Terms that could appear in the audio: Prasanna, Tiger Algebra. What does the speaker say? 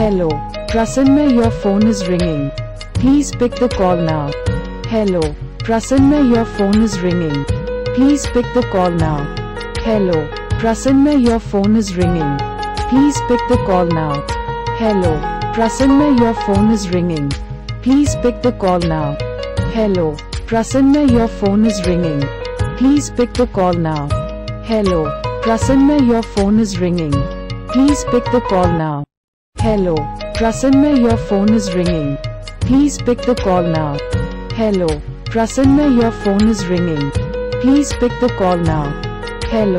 Hello, Prasanna, your phone is ringing. Please pick the call now. Hello, Prasanna, your phone is ringing. Please pick the call now. Hello, Prasanna, your phone is ringing. Please pick the call now. Hello, Prasanna, your phone is ringing. Please pick the call now. Hello, Prasanna, your phone is ringing. Please pick the call now. Hello, Prasanna, your phone is ringing. Please pick the call now. Hello, Prasanna, your phone is ringing. Please pick the call now. Hello, Prasanna, your phone is ringing. Please pick the call now. Hello.